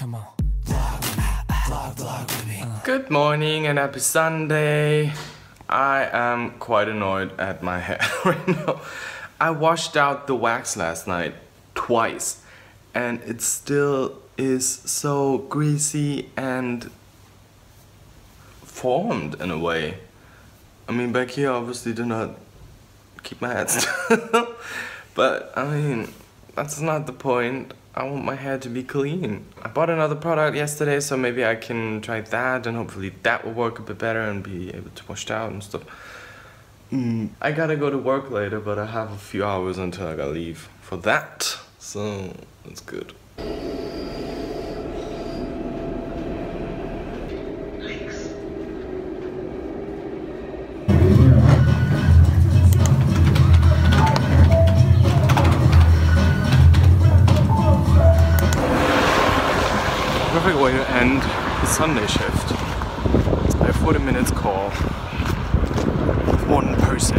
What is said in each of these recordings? Come on. Vlog with me. Good morning and happy Sunday. I am quite annoyed at my hair right now. I washed out the wax last night twice and it still is so greasy and formed in a way. I mean, back here I obviously do not keep my head still. But I mean, that's not the point. I want my hair to be clean. I bought another product yesterday, so maybe I can try that and hopefully that will work a bit better and be able to wash it out and stuff. I gotta go to work later, but I have a few hours until I gotta leave for that, so that's good. Perfect way to end the Sunday shift. I have 40 minutes call with one person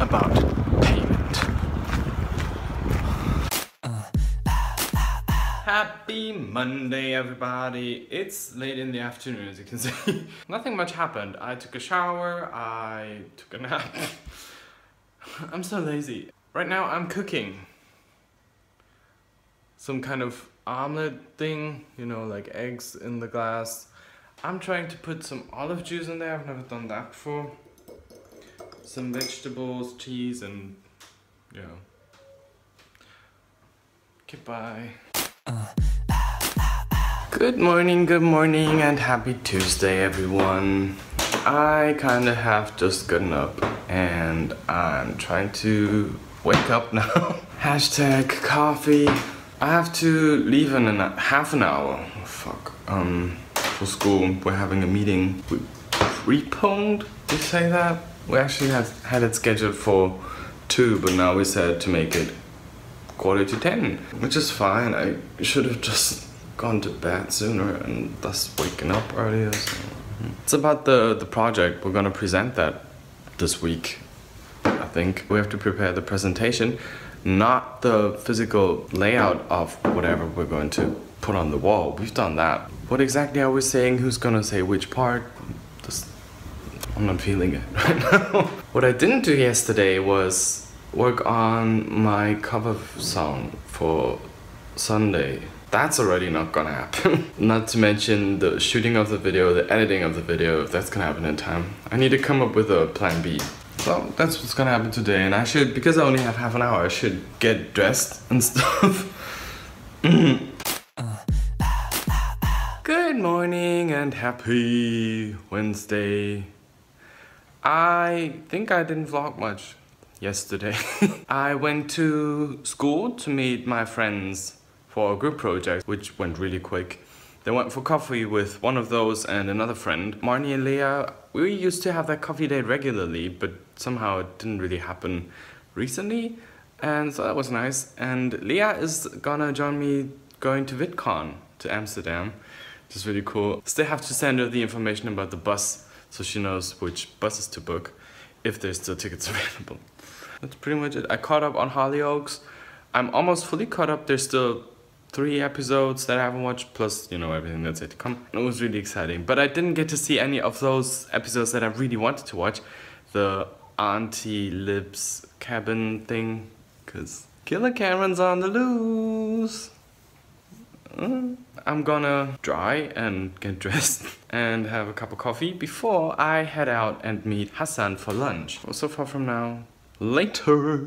about payment. Happy Monday, everybody. It's late in the afternoon, as you can see. Nothing much happened. I took a shower, I took a nap. I'm so lazy. Right now I'm cooking some kind of omelet thing, you know, like eggs in the glass. I'm trying to put some olive juice in there. I've never done that before. Some vegetables, cheese, and yeah. Goodbye. Good morning, and happy Tuesday, everyone. I kind of have just gotten up, and I'm trying to wake up now. Hashtag coffee. I have to leave in half an hour. Oh, fuck. For school, we're having a meeting. We preponed, we say that? We actually had it scheduled for 2, but now we said to make it 10:15, which is fine. I should have just gone to bed sooner and thus waking up earlier. So. It's about the project. We're gonna present that this week, I think. We have to prepare the presentation. Not the physical layout of whatever we're going to put on the wall. We've done that. What exactly are we saying? Who's gonna say which part? Just, I'm not feeling it right now. What I didn't do yesterday was work on my cover song for Sunday. That's already not gonna happen. Not to mention the shooting of the video, the editing of the video. That's gonna happen in time. I need to come up with a plan B. So that's what's gonna happen today, and I should, because I only have half an hour, I should get dressed and stuff. Good morning and happy Wednesday. I think I didn't vlog much yesterday. I went to school to meet my friends for a group project, which went really quick. They went for coffee with one of those and another friend, Marnie and Leah. We used to have that coffee date regularly, but somehow it didn't really happen recently, and so that was nice. And Leah is gonna join me going to VidCon to Amsterdam, which is really cool. Still have to send her the information about the bus so she knows which buses to book, if there's still tickets available. That's pretty much it. I caught up on Hollyoaks. I'm almost fully caught up. There's still 3 episodes that I haven't watched, plus, you know, everything that's yet to come. It was really exciting, but I didn't get to see any of those episodes that I really wanted to watch. The Auntie Lib's cabin thing, because Killer Karen's on the loose. I'm gonna dry and get dressed and have a cup of coffee before I head out and meet Hassan for lunch. So far from now, later.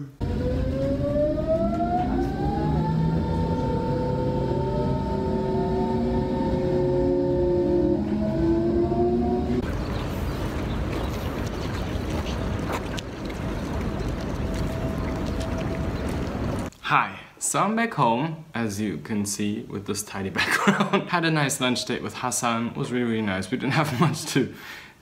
Hi, so I'm back home, as you can see with this tidy background. Had a nice lunch date with Hassan. It was really, really nice. We didn't have much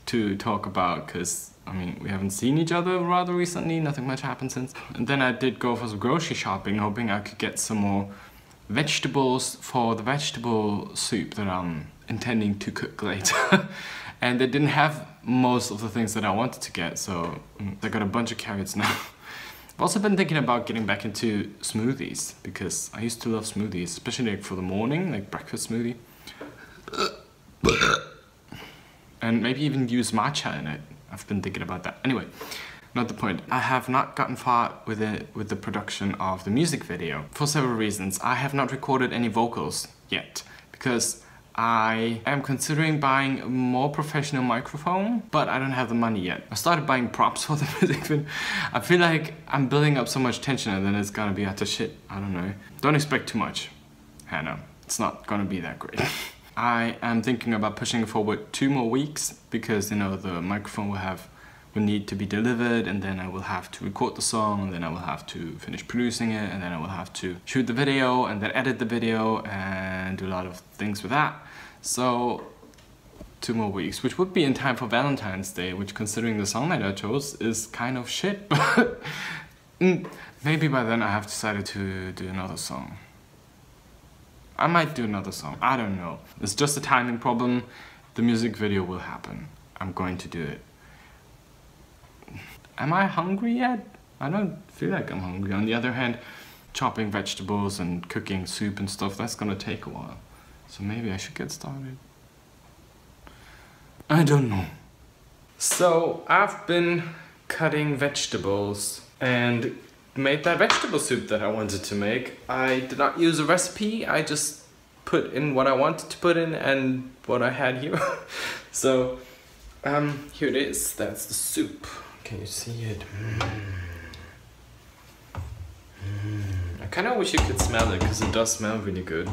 to talk about because, I mean, we haven't seen each other rather recently. Nothing much happened since. And then I did go for some grocery shopping, hoping I could get some more vegetables for the vegetable soup that I'm intending to cook later. And they didn't have most of the things that I wanted to get, so I got a bunch of carrots now. I've also been thinking about getting back into smoothies, because I used to love smoothies, especially like for the morning, like breakfast smoothie. And maybe even use matcha in it. I've been thinking about that. Anyway, not the point. I have not gotten far with it, with the production of the music video, for several reasons. I have not recorded any vocals yet, because I am considering buying a more professional microphone, but I don't have the money yet. I started buying props for the music video. I feel like I'm building up so much tension and then it's gonna be utter shit. I don't know. Don't expect too much, Hannah. It's not gonna be that great. I am thinking about pushing forward 2 more weeks because, you know, the microphone will need to be delivered, and then I will have to record the song, and then I will have to finish producing it, and then I will have to shoot the video, and then edit the video, and do a lot of things with that. So 2 more weeks, which would be in time for Valentine's Day, which, considering the song that I chose, is kind of shit, but maybe by then I have decided to do another song. I might do another song, I don't know. It's just a timing problem. The music video will happen. I'm going to do it. Am I hungry yet? I don't feel like I'm hungry. On the other hand, chopping vegetables and cooking soup and stuff, that's gonna take a while. So maybe I should get started. I don't know. So I've been cutting vegetables and made that vegetable soup that I wanted to make. I did not use a recipe, I just put in what I wanted to put in and what I had here. So, here it is, that's the soup. Can you see it? I kind of wish you could smell it, because it does smell really good.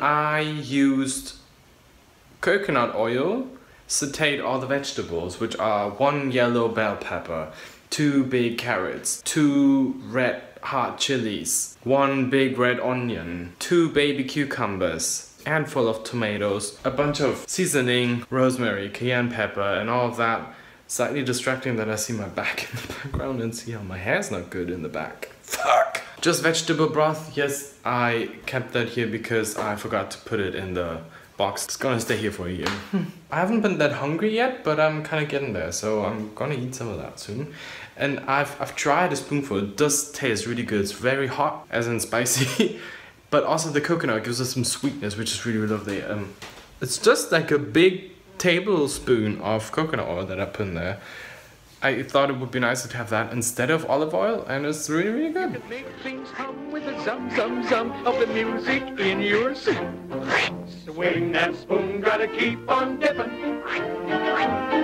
I used coconut oil, sauteed all the vegetables, which are 1 yellow bell pepper, 2 big carrots, 2 red hot chilies, 1 big red onion, 2 baby cucumbers, handful of tomatoes, a bunch of seasoning, rosemary, cayenne pepper, and all of that. Slightly distracting that I see my back in the background and see how my hair's not good in the back. Fuck! Just vegetable broth. Yes, I kept that here because I forgot to put it in the box. It's gonna stay here for a year. I haven't been that hungry yet, but I'm kind of getting there, so I'm gonna eat some of that soon. And I've tried a spoonful. It does taste really good. It's very hot, as in spicy, but also the coconut gives us some sweetness, which is really, really lovely. It's just like a big tablespoon of coconut oil that I put in there. I thought it would be nicer to have that instead of olive oil, and it's really, really good. You can make things hum with the zum-zum-zum of the music in your soup. Swing that spoon, gotta keep on dipping.